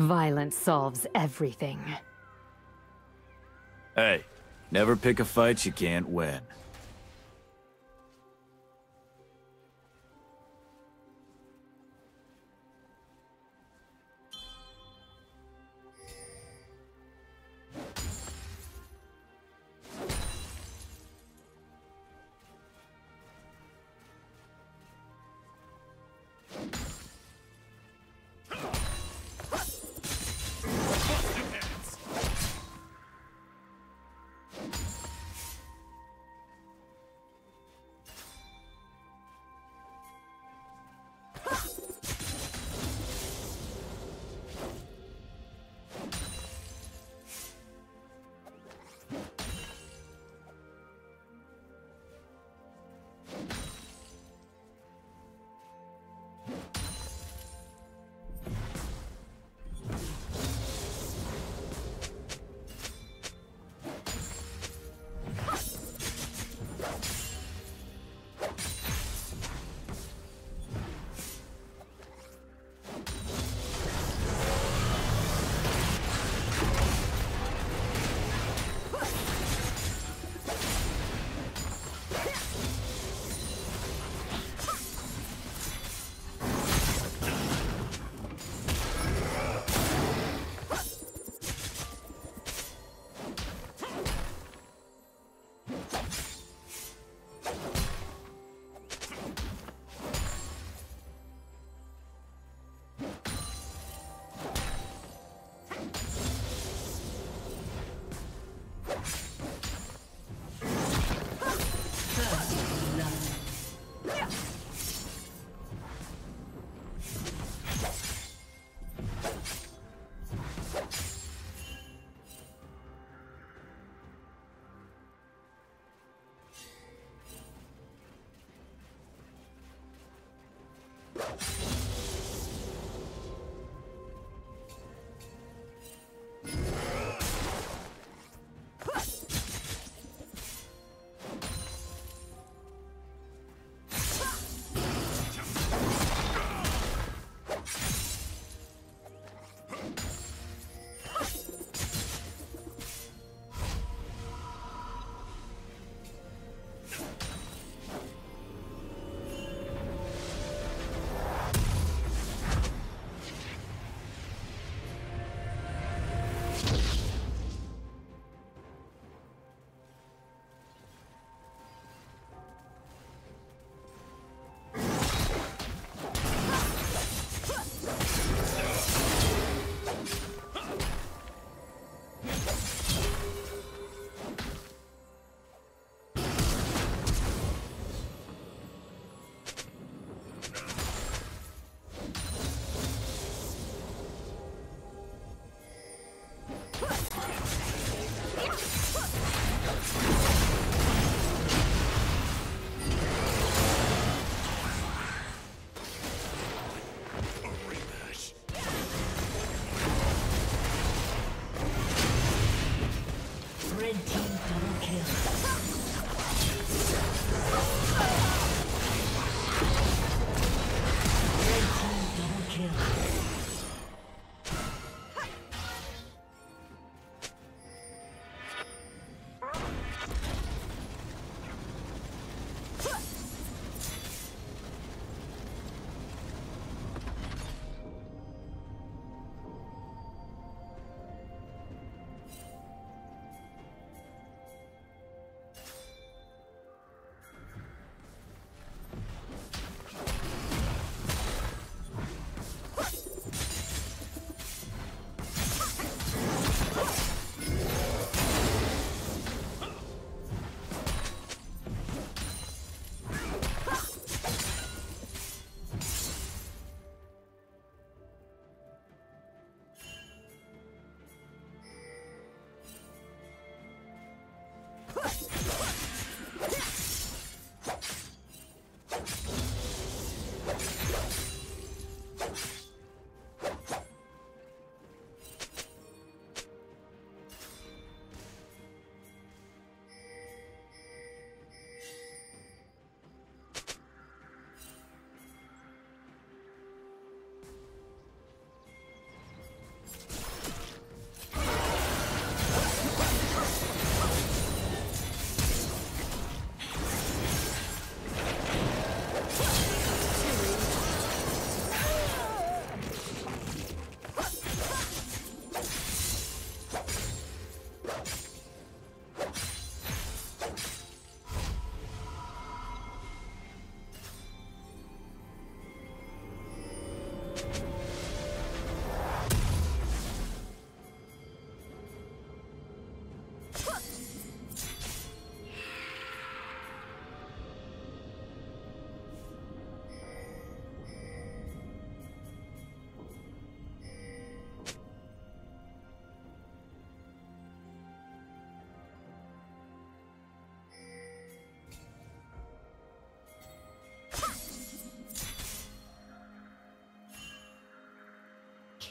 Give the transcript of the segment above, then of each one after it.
Violence solves everything. Hey, never pick a fight you can't win.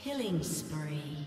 Killing spree.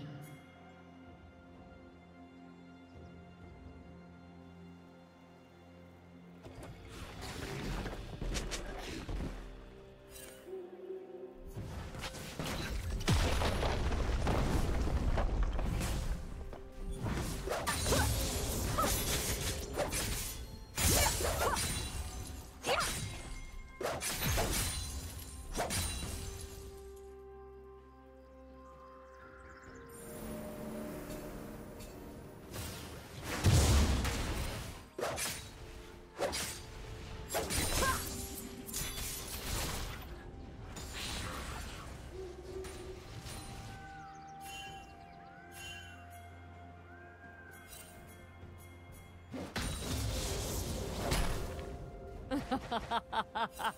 Ha ha ha ha ha!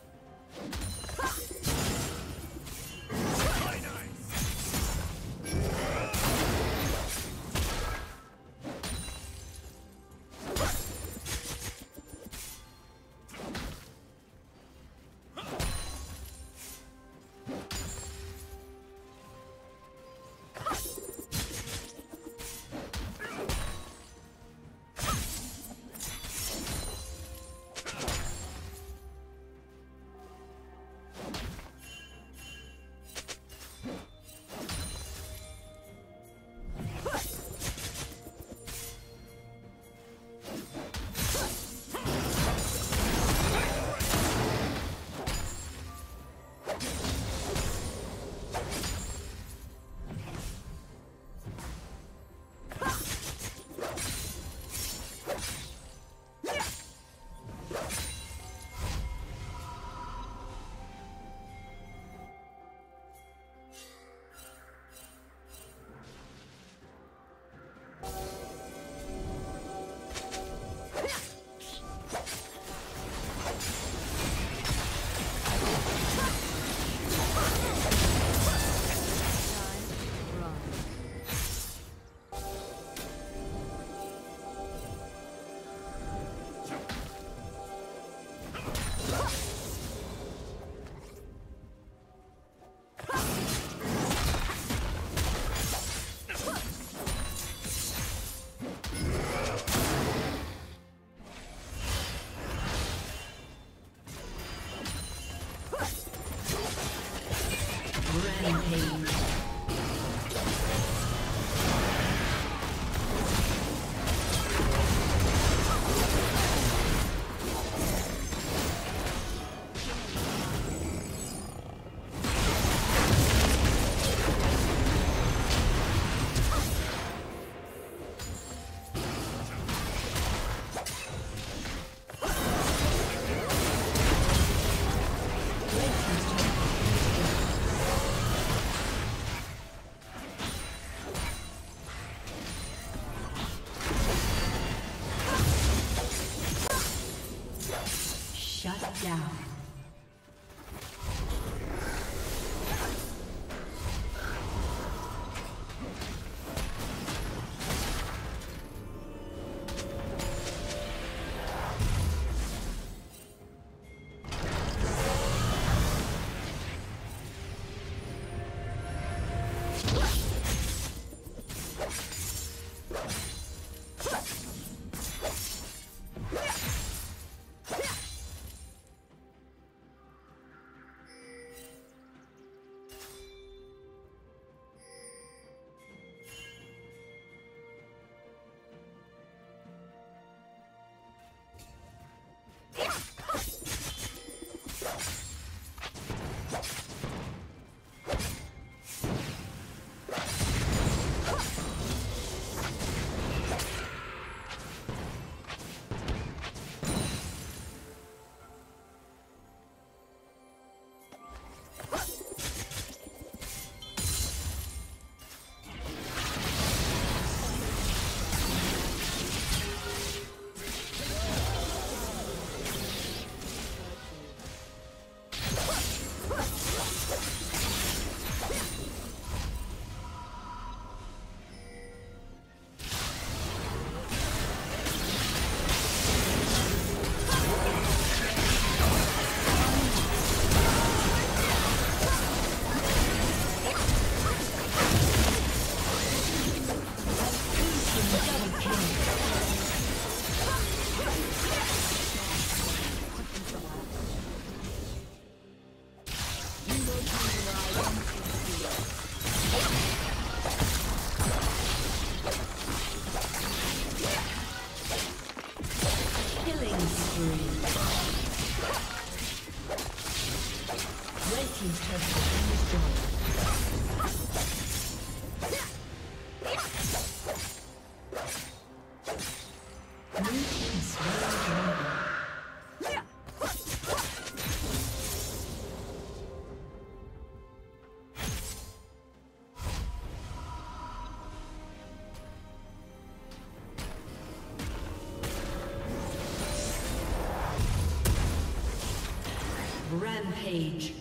Rampage.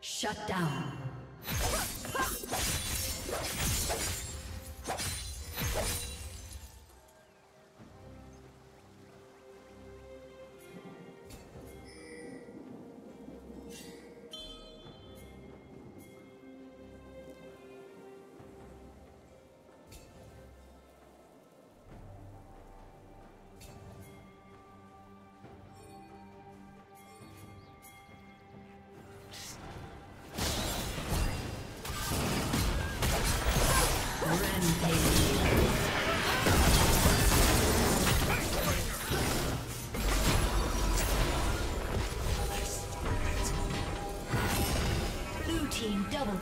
Shut down. Double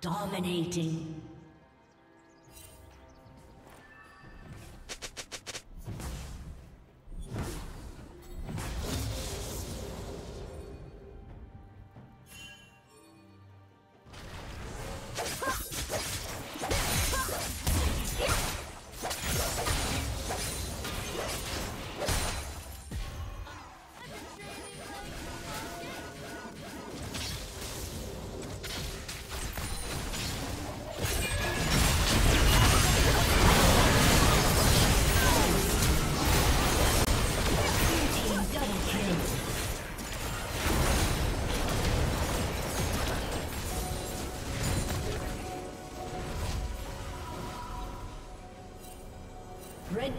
Dominating. Red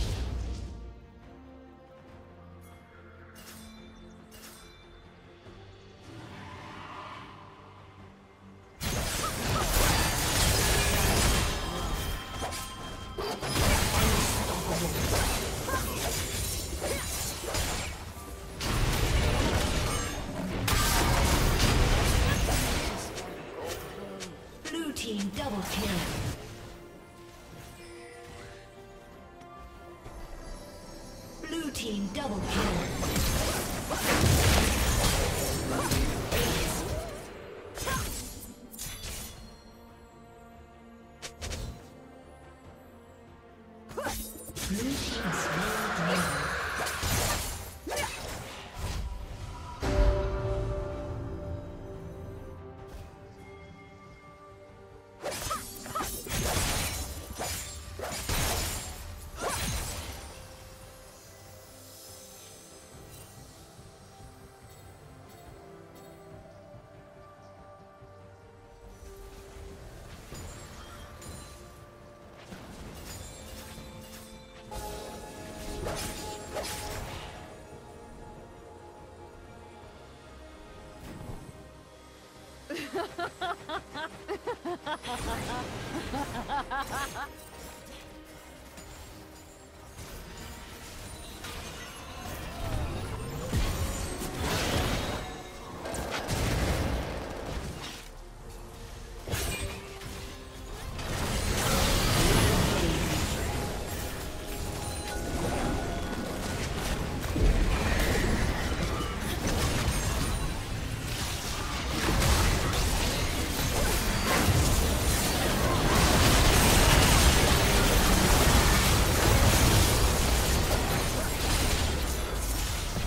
Blue team double kill.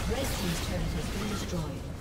Red team's turret has been destroyed.